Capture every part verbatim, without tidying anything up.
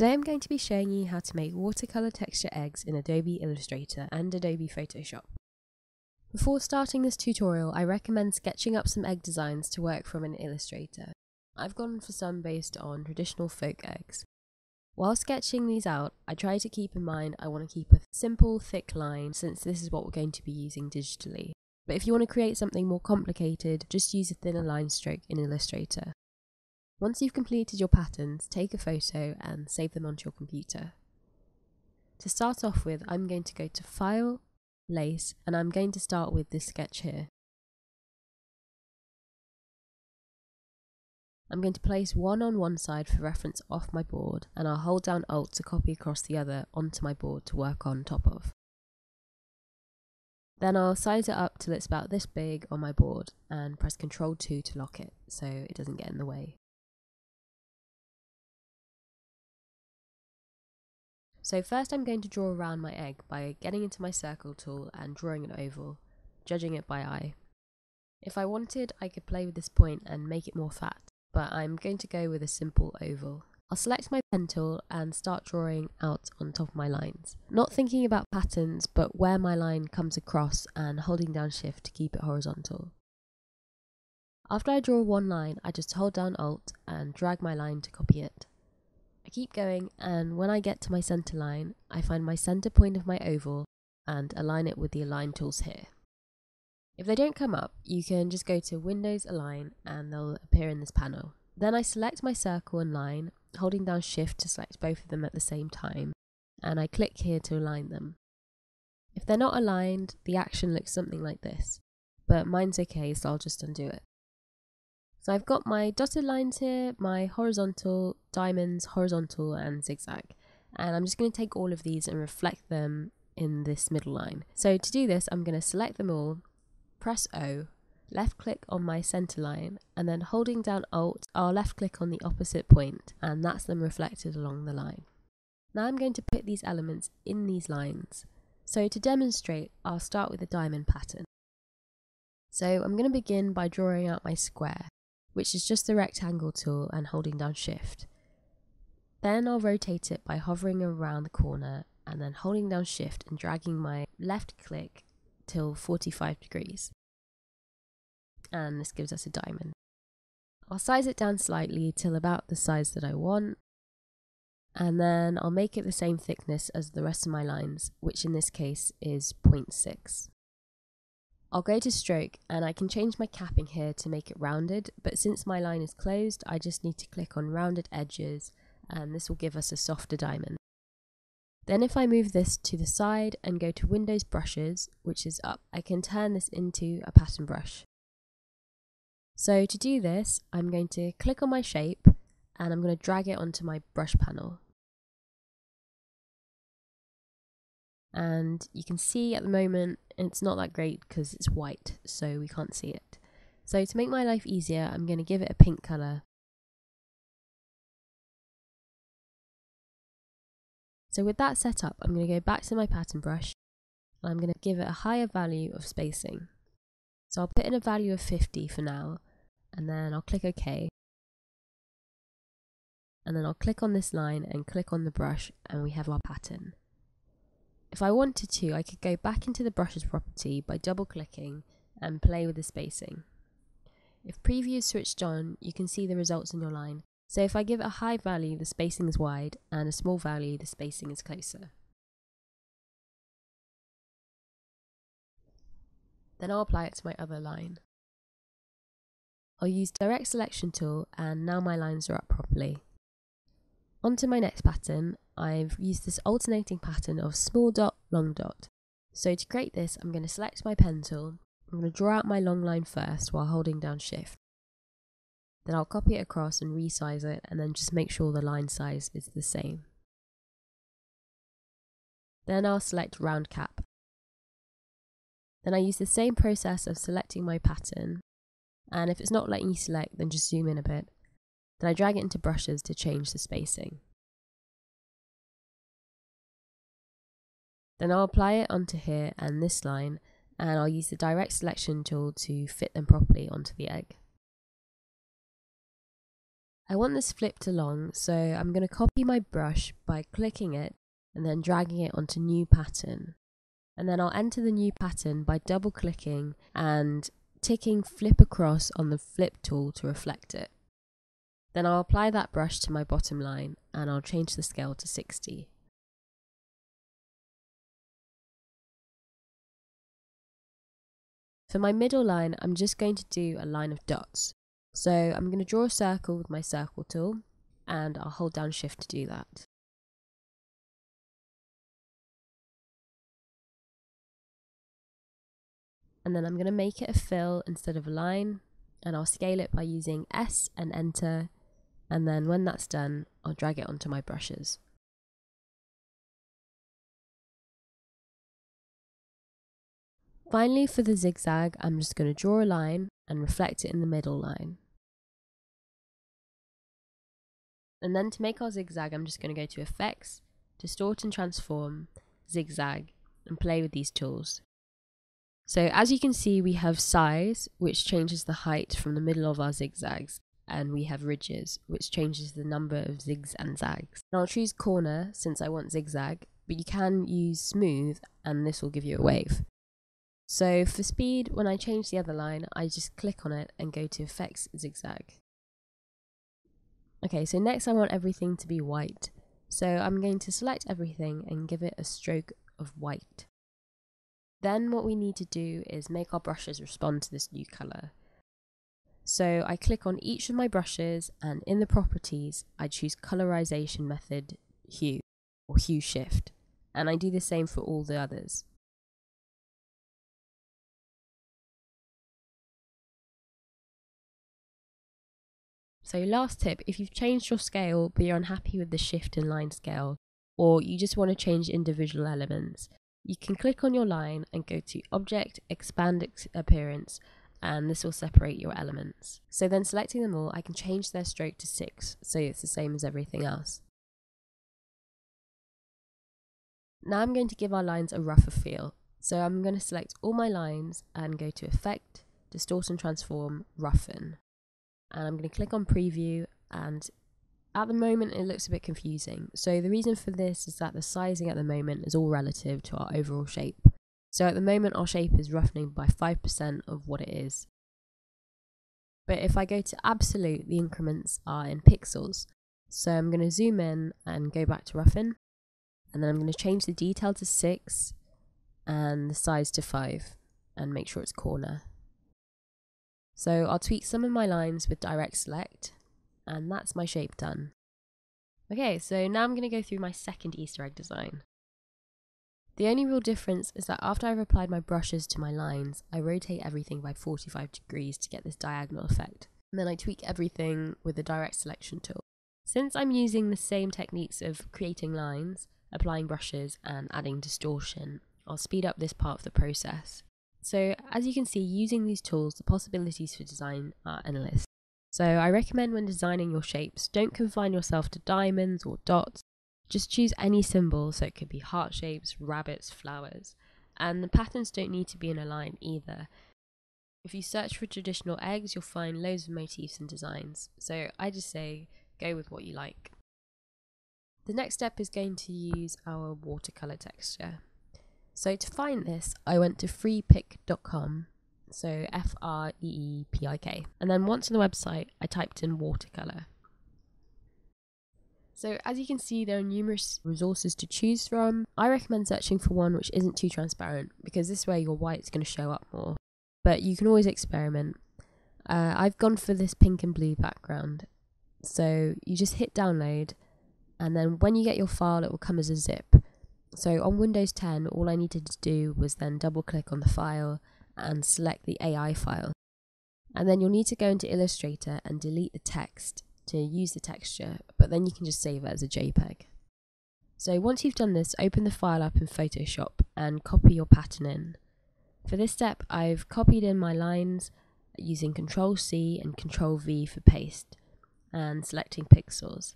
Today I'm going to be showing you how to make watercolor texture eggs in Adobe Illustrator and Adobe Photoshop. Before starting this tutorial, I recommend sketching up some egg designs to work from in Illustrator. I've gone for some based on traditional folk eggs. While sketching these out, I try to keep in mind I want to keep a simple, thick line since this is what we're going to be using digitally. But if you want to create something more complicated, just use a thinner line stroke in Illustrator. Once you've completed your patterns, take a photo and save them onto your computer. To start off with, I'm going to go to File, Lace, and I'm going to start with this sketch here. I'm going to place one on one side for reference off my board, and I'll hold down Alt to copy across the other onto my board to work on top of. Then I'll size it up till it's about this big on my board and press Control two to lock it so it doesn't get in the way. So first I'm going to draw around my egg by getting into my circle tool and drawing an oval, judging it by eye. If I wanted, I could play with this point and make it more fat, but I'm going to go with a simple oval. I'll select my pen tool and start drawing out on top of my lines. Not thinking about patterns, but where my line comes across and holding down Shift to keep it horizontal. After I draw one line, I just hold down Alt and drag my line to copy it. I keep going, and when I get to my center line, I find my center point of my oval and align it with the Align tools here. If they don't come up, you can just go to Windows Align and they'll appear in this panel. Then I select my circle and line, holding down Shift to select both of them at the same time, and I click here to align them. If they're not aligned, the action looks something like this, but mine's okay, so I'll just undo it. So I've got my dotted lines here, my horizontal, diamonds, horizontal, and zigzag, and I'm just going to take all of these and reflect them in this middle line. So to do this, I'm going to select them all, press O, left click on my center line, and then holding down Alt, I'll left click on the opposite point, and that's them reflected along the line. Now I'm going to put these elements in these lines. So to demonstrate, I'll start with a diamond pattern. So I'm going to begin by drawing out my square, which is just the rectangle tool and holding down Shift. Then I'll rotate it by hovering around the corner and then holding down Shift and dragging my left click till forty-five degrees. And this gives us a diamond. I'll size it down slightly till about the size that I want, and then I'll make it the same thickness as the rest of my lines, which in this case is zero point six. I'll go to Stroke, and I can change my capping here to make it rounded, but since my line is closed, I just need to click on Rounded Edges, and this will give us a softer diamond. Then if I move this to the side and go to Windows Brushes, which is up, I can turn this into a pattern brush. So to do this, I'm going to click on my shape and I'm going to drag it onto my brush panel. And you can see at the moment it's not that great because it's white, so we can't see it. So to make my life easier, I'm going to give it a pink colour. So with that set up, I'm going to go back to my pattern brush and I'm going to give it a higher value of spacing. So I'll put in a value of fifty for now, and then I'll click OK, and then I'll click on this line and click on the brush, and we have our pattern. If I wanted to, I could go back into the brushes property by double clicking and play with the spacing. If preview is switched on, you can see the results in your line. So if I give it a high value, the spacing is wide, and a small value, the spacing is closer. Then I'll apply it to my other line. I'll use Direct Selection tool, and now my lines are up properly. Onto my next pattern, I've used this alternating pattern of small dot, long dot. So to create this, I'm going to select my pen tool. I'm going to draw out my long line first while holding down Shift. Then I'll copy it across and resize it, and then just make sure the line size is the same. Then I'll select Round Cap. Then I use the same process of selecting my pattern, and if it's not letting you select, then just zoom in a bit. Then I drag it into brushes to change the spacing. Then I'll apply it onto here and this line, and I'll use the Direct Selection tool to fit them properly onto the egg. I want this flipped along, so I'm going to copy my brush by clicking it and then dragging it onto new pattern. And then I'll enter the new pattern by double clicking and ticking flip across on the flip tool to reflect it. Then I'll apply that brush to my bottom line and I'll change the scale to sixty. For my middle line, I'm just going to do a line of dots. So I'm going to draw a circle with my circle tool and I'll hold down shift to do that. And then I'm going to make it a fill instead of a line, and I'll scale it by using S and enter, and then when that's done I'll drag it onto my brushes. Finally, for the zigzag, I'm just going to draw a line and reflect it in the middle line. And then to make our zigzag, I'm just going to go to Effects, Distort and Transform, Zigzag, and play with these tools. So as you can see, we have size, which changes the height from the middle of our zigzags, and we have ridges, which changes the number of zigs and zags. And I'll choose corner since I want zigzag, but you can use smooth and this will give you a wave. So for speed, when I change the other line, I just click on it and go to Effects, Zigzag. Okay, so next I want everything to be white. So I'm going to select everything and give it a stroke of white. Then what we need to do is make our brushes respond to this new colour. So I click on each of my brushes and in the properties I choose colorization method hue or hue shift, and I do the same for all the others. So last tip, if you've changed your scale but you're unhappy with the shift and line scale, or you just want to change individual elements, you can click on your line and go to Object, Expand Appearance, and this will separate your elements. So then selecting them all, I can change their stroke to six, so it's the same as everything else. Now I'm going to give our lines a rougher feel. So I'm going to select all my lines and go to Effect, Distort and Transform, Roughen. And I'm going to click on Preview, and at the moment it looks a bit confusing, so the reason for this is that the sizing at the moment is all relative to our overall shape. So at the moment our shape is roughening by five percent of what it is. But if I go to absolute, the increments are in pixels. So I'm going to zoom in and go back to roughen, and then I'm going to change the detail to six and the size to five and make sure it's corner. So I'll tweak some of my lines with direct select. And that's my shape done. Okay, so now I'm going to go through my second Easter egg design. The only real difference is that after I've applied my brushes to my lines, I rotate everything by forty-five degrees to get this diagonal effect. And then I tweak everything with the direct selection tool. Since I'm using the same techniques of creating lines, applying brushes and adding distortion, I'll speed up this part of the process. So as you can see, using these tools, the possibilities for design are endless. So I recommend when designing your shapes, don't confine yourself to diamonds or dots, just choose any symbol, so it could be heart shapes, rabbits, flowers, and the patterns don't need to be in a line either. If you search for traditional eggs, you'll find loads of motifs and designs, so I just say go with what you like. The next step is going to use our watercolour texture. So to find this, I went to free pik dot com. So F R E E P I K. And then once on the website, I typed in watercolour. So as you can see, there are numerous resources to choose from. I recommend searching for one which isn't too transparent, because this way your white's going to show up more. But you can always experiment. Uh, I've gone for this pink and blue background. So you just hit download, and then when you get your file, it will come as a zip. So on Windows ten, all I needed to do was then double click on the file and select the A I file, and then you'll need to go into Illustrator and delete the text to use the texture, but then you can just save it as a JPEG. So once you've done this, open the file up in Photoshop and copy your pattern in. For this step, I've copied in my lines using Control C and Control V for paste and selecting pixels,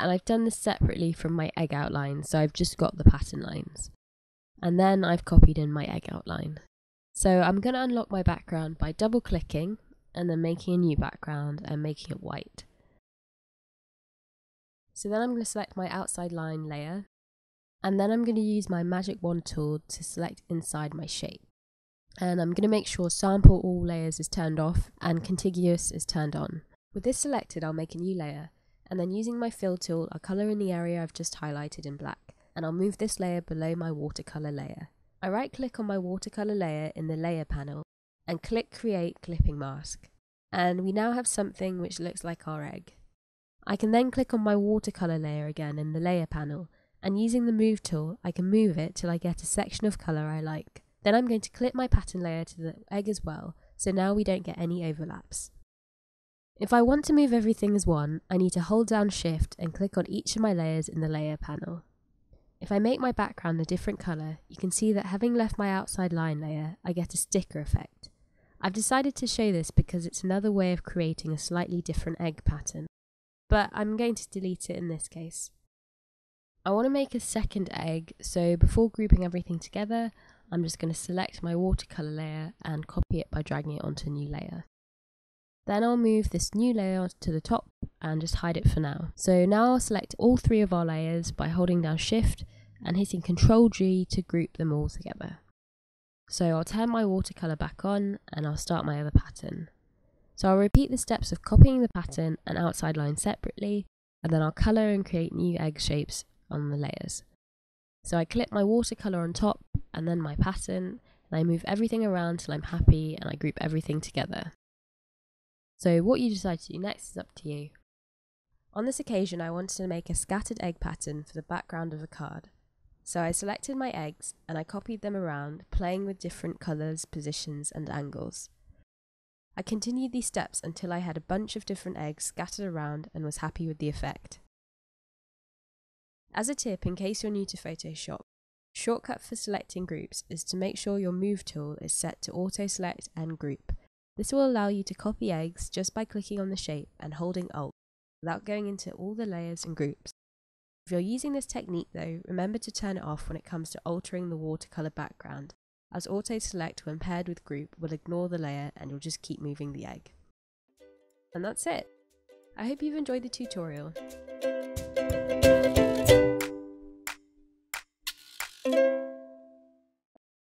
and I've done this separately from my egg outline, so I've just got the pattern lines, and then I've copied in my egg outline. So I'm going to unlock my background by double clicking and then making a new background and making it white. So then I'm going to select my outside line layer, and then I'm going to use my magic wand tool to select inside my shape. And I'm going to make sure sample all layers is turned off and contiguous is turned on. With this selected, I'll make a new layer, and then using my fill tool, I'll colour in the area I've just highlighted in black, and I'll move this layer below my watercolour layer. I right click on my watercolour layer in the layer panel and click create clipping mask, and we now have something which looks like our egg. I can then click on my watercolour layer again in the layer panel, and using the move tool I can move it till I get a section of colour I like. Then I'm going to clip my pattern layer to the egg as well, so now we don't get any overlaps. If I want to move everything as one, I need to hold down shift and click on each of my layers in the layer panel. If I make my background a different colour, you can see that having left my outside line layer, I get a sticker effect. I've decided to show this because it's another way of creating a slightly different egg pattern, but I'm going to delete it in this case. I want to make a second egg, so before grouping everything together, I'm just going to select my watercolour layer and copy it by dragging it onto a new layer. Then I'll move this new layer to the top and just hide it for now. So now I'll select all three of our layers by holding down shift and hitting Control G to group them all together. So I'll turn my watercolour back on and I'll start my other pattern. So I'll repeat the steps of copying the pattern and outside line separately, and then I'll colour and create new egg shapes on the layers. So I clip my watercolour on top and then my pattern, and I move everything around till I'm happy and I group everything together. So what you decide to do next is up to you. On this occasion I wanted to make a scattered egg pattern for the background of a card. So I selected my eggs and I copied them around, playing with different colours, positions and angles. I continued these steps until I had a bunch of different eggs scattered around and was happy with the effect. As a tip, in case you're new to Photoshop, shortcut for selecting groups is to make sure your move tool is set to auto select and group. This will allow you to copy eggs just by clicking on the shape and holding Alt without going into all the layers and groups. If you're using this technique though, remember to turn it off when it comes to altering the watercolour background, as auto select when paired with group will ignore the layer and you'll just keep moving the egg. And that's it! I hope you've enjoyed the tutorial.